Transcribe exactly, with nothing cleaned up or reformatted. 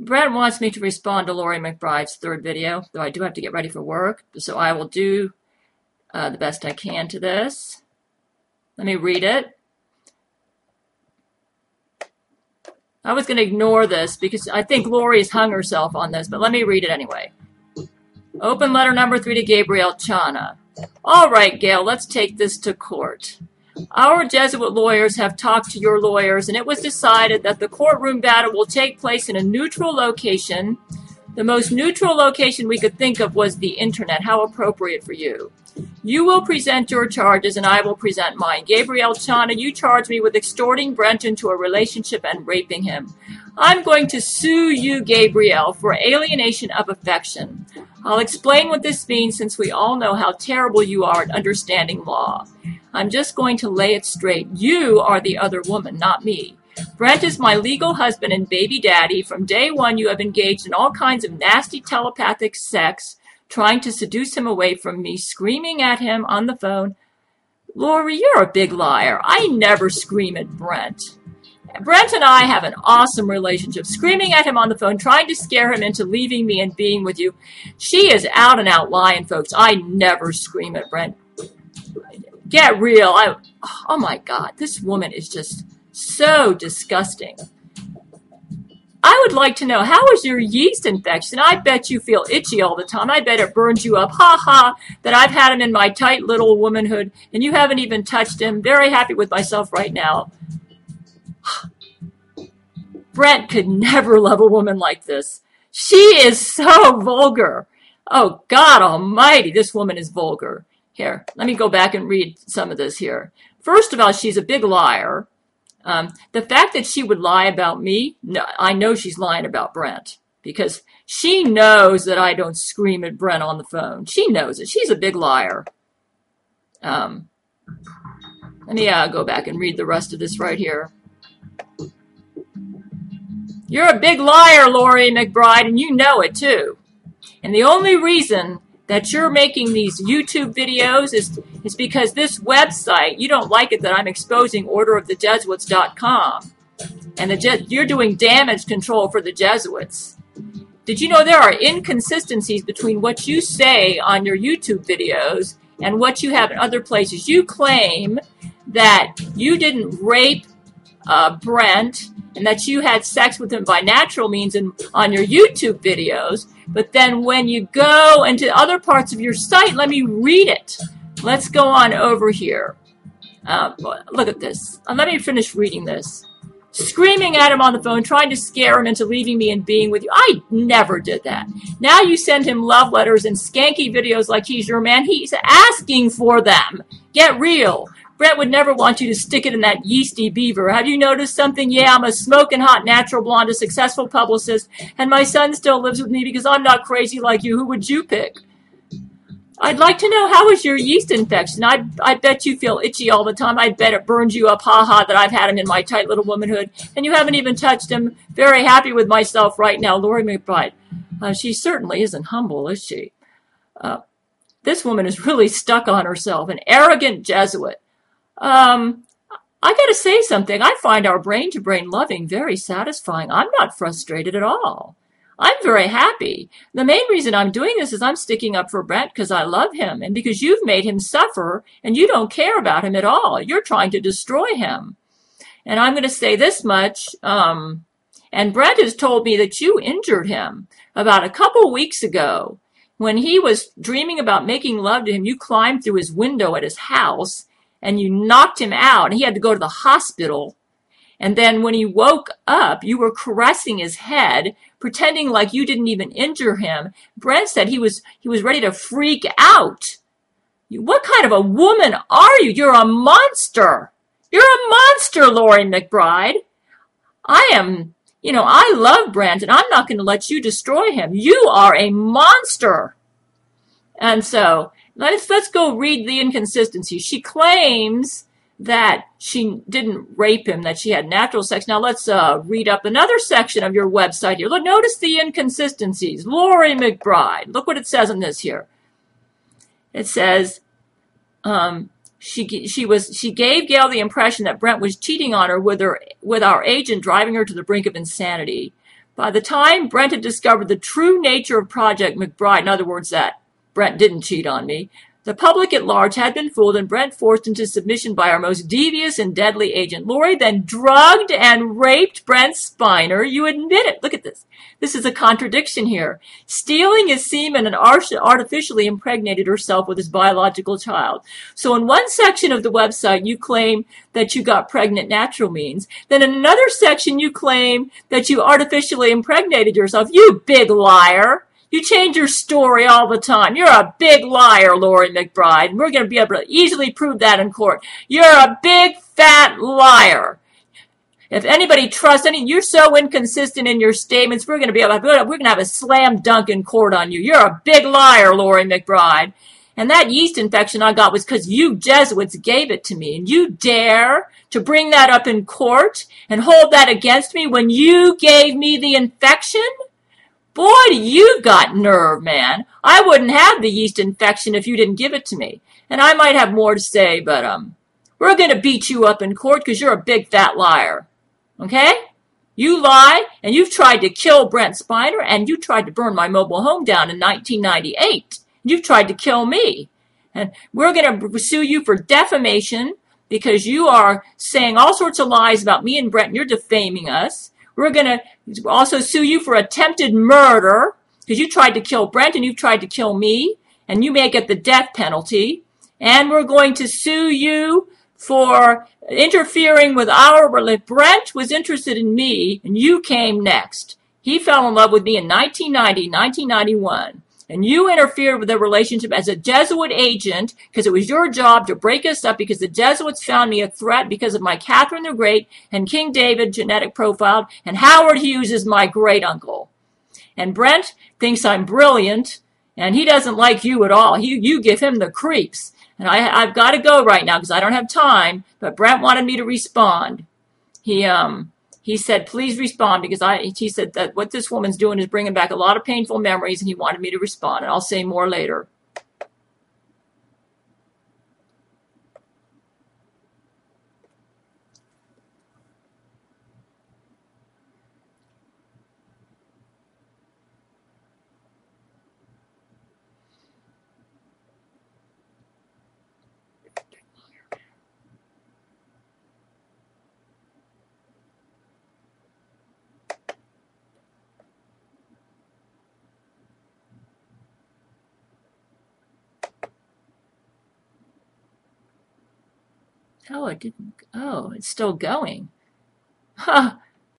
Brent wants me to respond to Loree McBride's third video, though I do have to get ready for work, so I will do uh, the best I can to this. Let me read it. I was going to ignore this because I think Loree's hung herself on this, but let me read it anyway. Open letter number three to Gabrielle Chana. All right, Gail, let's take this to court. Our Jesuit lawyers have talked to your lawyers, and it was decided that the courtroom battle will take place in a neutral location. The most neutral location we could think of was the internet. How appropriate for you. You will present your charges, and I will present mine. Gabrielle Chana, you charge me with extorting Brent into a relationship and raping him. I'm going to sue you, Gabrielle, for alienation of affection. I'll explain what this means since we all know how terrible you are at understanding law. I'm just going to lay it straight. You are the other woman, not me. Brent is my legal husband and baby daddy. From day one, you have engaged in all kinds of nasty telepathic sex, trying to seduce him away from me, screaming at him on the phone. Loree, you're a big liar. I never scream at Brent. Brent and I have an awesome relationship, screaming at him on the phone, trying to scare him into leaving me and being with you. She is out and out lying, folks. I never scream at Brent. Get real. I, oh, my God. This woman is just so disgusting. I would like to know, how is your yeast infection? I bet you feel itchy all the time. I bet it burns you up. Ha ha, that I've had him in my tight little womanhood, and you haven't even touched him. Very happy with myself right now. Brent could never love a woman like this. She is so vulgar. Oh, God almighty, this woman is vulgar. Here, let me go back and read some of this here. First of all, she's a big liar. Um, the fact that she would lie about me, no, I know she's lying about Brent because she knows that I don't scream at Brent on the phone. She knows it. She's a big liar. Um, let me uh, go back and read the rest of this right here. You're a big liar, Loree McBride, and you know it too. And the only reason that you're making these YouTube videos is, is because this website, you don't like it that I'm exposing order of the jesuits dot com. And the Je- you're doing damage control for the Jesuits. Did you know there are inconsistencies between what you say on your YouTube videos and what you have in other places? You claim that you didn't rape uh, Brent and that you had sex with him by natural means in, on your YouTube videos. But then when you go into other parts of your site, let me read it. Let's go on over here. Uh, look at this. Uh, let me finish reading this. Screaming at him on the phone, trying to scare him into leaving me and being with you. I never did that. Now you send him love letters and skanky videos like he's your man. He's asking for them. Get real. Brent would never want you to stick it in that yeasty beaver. Have you noticed something? Yeah, I'm a smoking hot natural blonde, a successful publicist, and my son still lives with me because I'm not crazy like you. Who would you pick? I'd like to know, how is your yeast infection? I, I bet you feel itchy all the time. I bet it burns you up. Ha ha, that I've had him in my tight little womanhood, and you haven't even touched him. Very happy with myself right now, Loree McBride. Uh, she certainly isn't humble, is she? Uh, this woman is really stuck on herself, an arrogant Jesuit. Um, I gotta say something. I find our brain-to-brain loving very satisfying. I'm not frustrated at all. I'm very happy. The main reason I'm doing this is I'm sticking up for Brent because I love him and because you've made him suffer and you don't care about him at all. You're trying to destroy him. And I'm going to say this much. Um, and Brent has told me that you injured him about a couple weeks ago. When he was dreaming about making love to him, you climbed through his window at his house and you knocked him out, and he had to go to the hospital. And then when he woke up, you were caressing his head, pretending like you didn't even injure him. Brent said he was he was ready to freak out. What kind of a woman are you? You're a monster. You're a monster, Loree McBride. I am, you know, I love Brent, and I'm not going to let you destroy him. You are a monster. And so Let's, let's go read the inconsistency. She claims that she didn't rape him, that she had natural sex. Now let's uh, read up another section of your website here. Look, notice the inconsistencies. Loree McBride. Look what it says in this here. It says um, she she was she gave Gail the impression that Brent was cheating on her with her with our agent, driving her to the brink of insanity. By the time Brent had discovered the true nature of Project McBride, in other words, that Brent didn't cheat on me, the public at large had been fooled and Brent forced into submission by our most devious and deadly agent. Loree then drugged and raped Brent Spiner. You admit it. Look at this. This is a contradiction here. Stealing his semen and artificially impregnated herself with his biological child. So in one section of the website, you claim that you got pregnant natural means. Then in another section, you claim that you artificially impregnated yourself. You big liar. You change your story all the time. You're a big liar, Loree McBride. We're going to be able to easily prove that in court. You're a big, fat liar. If anybody trusts any, you're so inconsistent in your statements, we're going to be able to, we're going to have a slam dunk in court on you. You're a big liar, Loree McBride. And that yeast infection I got was because you Jesuits gave it to me. And you dare to bring that up in court and hold that against me when you gave me the infection? Boy, you've got nerve, man. I wouldn't have the yeast infection if you didn't give it to me. And I might have more to say, but um, we're going to beat you up in court because you're a big, fat liar. Okay? You lie, and you've tried to kill Brent Spiner, and you tried to burn my mobile home down in nineteen ninety-eight. You've tried to kill me. And we're going to sue you for defamation because you are saying all sorts of lies about me and Brent, and you're defaming us. We're going to also sue you for attempted murder because you tried to kill Brent and you've tried to kill me, and you may get the death penalty. And we're going to sue you for interfering with our relationship. Brent was interested in me, and you came next. He fell in love with me in nineteen ninety, nineteen ninety-one. And you interfered with the relationship as a Jesuit agent because it was your job to break us up because the Jesuits found me a threat because of my Catherine the Great and King David genetic profile, and Howard Hughes is my great uncle. And Brent thinks I'm brilliant, and he doesn't like you at all. You, you give him the creeps. And I, I've got to go right now because I don't have time, but Brent wanted me to respond. He, um... He said, please respond, because I, he said that what this woman's doing is bringing back a lot of painful memories, and he wanted me to respond, and I'll say more later. Oh, it didn't. Oh, it's still going. Huh.